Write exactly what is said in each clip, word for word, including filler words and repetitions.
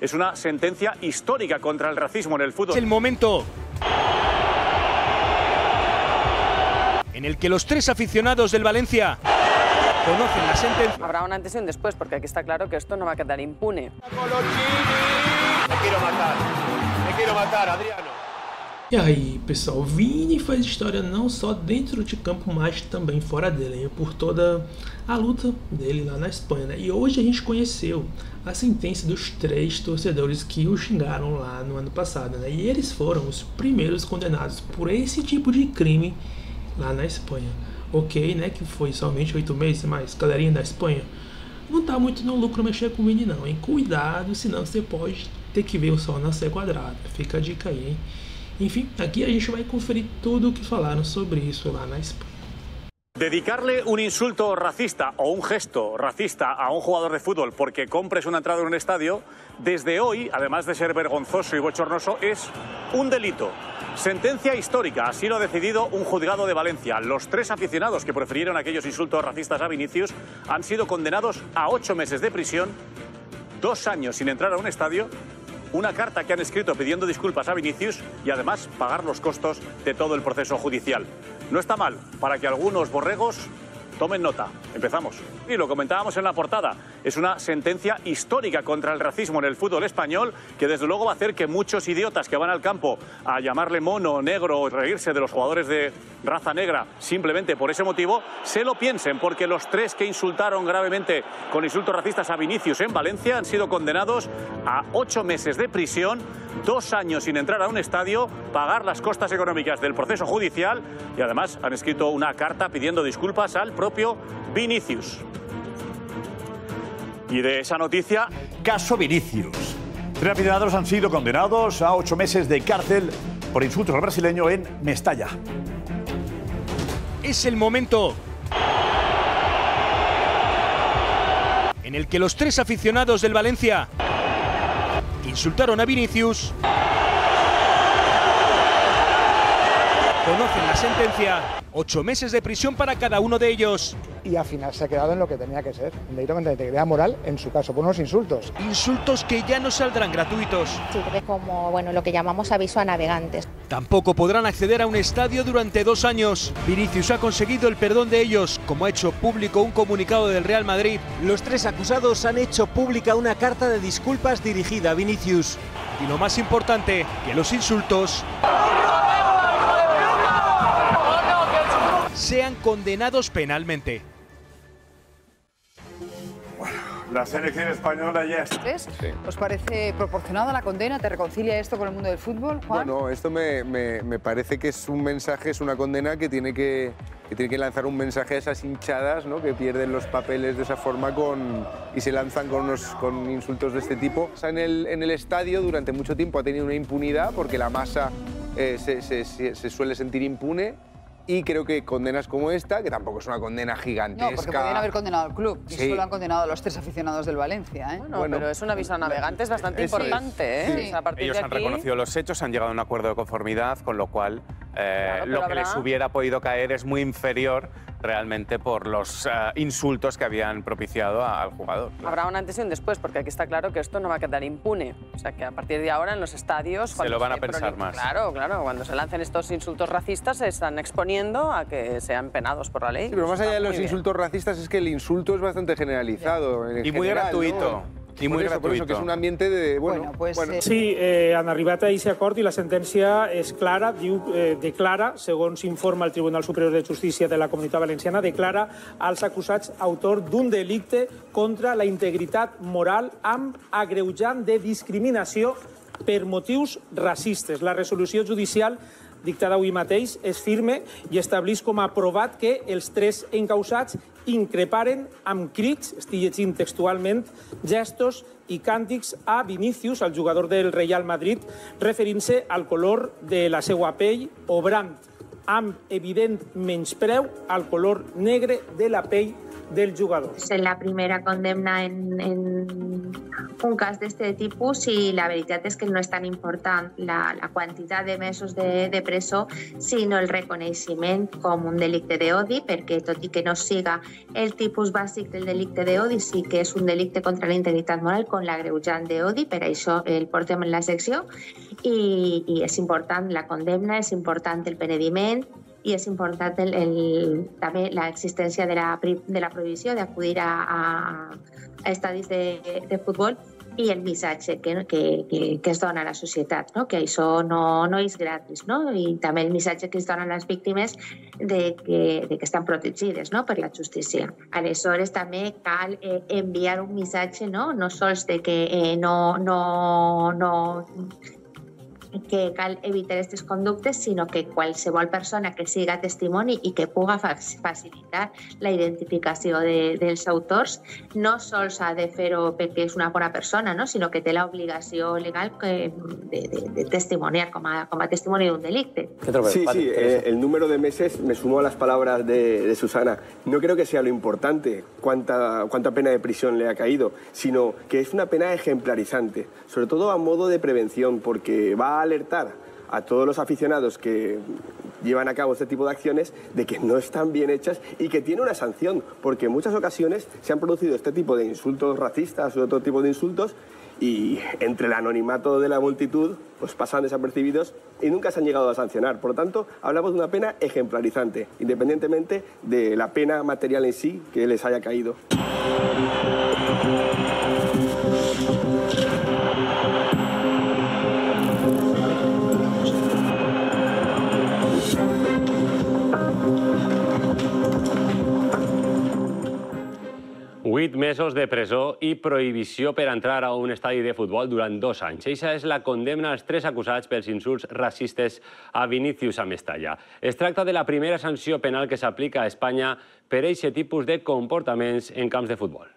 Es una sentencia histórica contra el racismo en el fútbol. Es el momento en el que los tres aficionados del Valencia conocen la sentencia. Habrá un antes y un después, porque aquí está claro que esto no va a quedar impune. Me quiero matar, me quiero matar, Adriano. E aí, pessoal, Vini faz história não só dentro de campo, mas também fora dele, hein? Por toda a luta dele lá na Espanha, né? E hoje a gente conheceu a sentença dos três torcedores que o xingaram lá no ano passado, né? E eles foram os primeiros condenados por esse tipo de crime lá na Espanha, ok, né? Que foi somente oito meses, mas galerinha da Espanha, não tá muito no lucro mexer com o Vini não, hein? Cuidado, senão você pode ter que ver o sol nascer quadrado, fica a dica aí, hein? Enfim, aquí a gente va a conferir todo lo que falaron sobre eso lá na España. Dedicarle un insulto racista o un gesto racista a un jugador de fútbol porque compres una entrada en un estadio, desde hoy, además de ser vergonzoso y bochornoso, es un delito. Sentencia histórica, así lo ha decidido un juzgado de Valencia. Los tres aficionados que prefirieron aquellos insultos racistas a Vinícius han sido condenados a ocho meses de prisión, dos años sin entrar a un estadio, una carta que han escrito pidiendo disculpas a Vinícius y además pagar los costos de todo el proceso judicial. No está mal para que algunos borregos tomen nota. Empezamos. Y lo comentábamos en la portada. Es una sentencia histórica contra el racismo en el fútbol español que desde luego va a hacer que muchos idiotas que van al campo a llamarle mono, negro o reírse de los jugadores de raza negra simplemente por ese motivo, se lo piensen, porque los tres que insultaron gravemente con insultos racistas a Vinícius en Valencia han sido condenados a ocho meses de prisión, dos años sin entrar a un estadio, pagar las costas económicas del proceso judicial y además han escrito una carta pidiendo disculpas al propio Vinícius. Y de esa noticia, caso Vinícius. Tres aficionados han sido condenados a ocho meses de cárcel por insultos al brasileño en Mestalla. Es el momento en el que los tres aficionados del Valencia que insultaron a Vinícius conocen la sentencia. Ocho meses de prisión para cada uno de ellos. Y al final se ha quedado en lo que tenía que ser. Un delito de integridad moral, en su caso, por unos insultos. Insultos que ya no saldrán gratuitos. Sirve como, bueno, lo que llamamos aviso a navegantes. Tampoco podrán acceder a un estadio durante dos años. Vinícius ha conseguido el perdón de ellos, como ha hecho público un comunicado del Real Madrid. Los tres acusados han hecho pública una carta de disculpas dirigida a Vinícius. Y lo más importante, que los insultos sean condenados penalmente. Bueno, la selección española ya está. Sí. ¿Os parece proporcionada la condena? ¿Te reconcilia esto con el mundo del fútbol, Juan? Bueno, esto me, me, me parece que es un mensaje, es una condena que tiene que, que tiene que lanzar un mensaje a esas hinchadas, ¿no? Que pierden los papeles de esa forma con, y se lanzan con, unos, con insultos de este tipo. En el, en el estadio durante mucho tiempo ha tenido una impunidad porque la masa eh, se, se, se, se suele sentir impune. Y creo que condenas como esta, que tampoco es una condena gigantesca. No, porque podrían haber condenado al club. Sí. Y solo han condenado a los tres aficionados del Valencia, ¿eh? Bueno, bueno, pero es un aviso a navegantes bastante importante, es. ¿eh? Sí. O sea, a partir Ellos de aquí... han reconocido los hechos, han llegado a un acuerdo de conformidad, con lo cual eh, claro, lo que habrá... les hubiera podido caer es muy inferior realmente por los uh, insultos que habían propiciado a, al jugador. Claro. Habrá un antes y un después, porque aquí está claro que esto no va a quedar impune. O sea, que a partir de ahora en los estadios... Se lo van a se pensar prolif... más. Claro, claro, cuando se lancen estos insultos racistas se están exponiendo a que sean penados por la ley. Sí, pero más allá de los insultos bien. racistas es que el insulto es bastante generalizado. Y general, muy gratuito. ¿No? Y muy gratuito. Por eso, que es un ambiente de... Bueno, bueno pues... Bueno. Eh... Sí, eh, han arribat a aquest acord i la sentència és clara, diu, eh, declara, segons informa el Tribunal Superior de Justicia de la Comunidad Valenciana, declara als acusats autor d'un delicte contra la integritat moral amb agreujant de discriminació per motius racistes. La resolució judicial dictada avui mateix és firme i estableix com a provat que els tres encausats increparen amb crits, estic llegint textualment, gestos i càntics a Vinícius, el jugador del Real Madrid, referint-se al color de la seva pell, obrant amb evident menyspreu al color negre de la pell del jugador. En la primera condemna en, en un cas d'este tipus, i la veritat és que no és tan important la, la quantitat de mesos de, de presó, sinó el reconeixement com un delicte d'odi, perquè tot i que no siga el tipus bàsic del delicte d'odi, sí que és un delicte contra la integritat moral con l'agreujant d'odi, per això el portem en la secció, i, i és important la condemna, és important el penediment, i és important el, el, també l'existència de, de la prohibició d'acudir a, a estadis de, de futbol i el missatge que, que, que es dona a la societat, no? Que això no, no és gratis, no? I també el missatge que es dona a les víctimes de que, de que estan protegides, no?, per la justícia. Aleshores, també cal eh, enviar un missatge, no, no sols de que eh, no... no, no que cal evitar aquestes conductes, sinó que qualsevol persona que siga testimoni i que puga facilitar la identificació de, dels autors no sols ha de fer-ho perquè és una bona persona, no?, sinó que té l'obligació legal que, de, de, de testimoniar com a, com a testimoni d'un delicte. Sí, sí, eh, el número de meses me sumo a las palabras de, de Susana. No creo que sea lo importante cuánta, cuánta pena de prisión le ha caído, sino que es una pena ejemplarizante, sobre todo a modo de prevención, porque va a alertar a todos los aficionados que llevan a cabo este tipo de acciones de que no están bien hechas y que tiene una sanción, porque en muchas ocasiones se han producido este tipo de insultos racistas u otro tipo de insultos y entre el anonimato de la multitud pues pasan desapercibidos y nunca se han llegado a sancionar. Por lo tanto, hablamos de una pena ejemplarizante, independientemente de la pena material en sí que les haya caído. Vuit mesos de presó i prohibició per entrar a un estadi de futbol durant dos anys. Eixa és la condemna als tres acusats pels insults racistes a Vinícius a Mestalla. Es tracta de la primera sanció penal que s'aplica a Espanya per eixe tipus de comportaments en camps de futbol.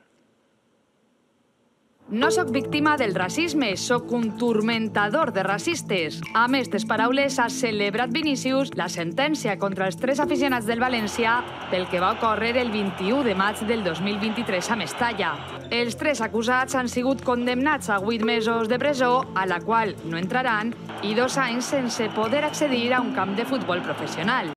No soc víctima del racisme, soc un turmentador de racistes. Amb aquestes paraules ha celebrat Vinícius la sentència contra els tres aficionats del València pel que va ocórrer el vint-i-u de maig del dos mil vint-i-tres a Mestalla. Els tres acusats han sigut condemnats a vuit mesos de presó, a la qual no entraran, i dos anys sense poder accedir a un camp de futbol professional.